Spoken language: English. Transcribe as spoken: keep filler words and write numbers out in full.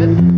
it.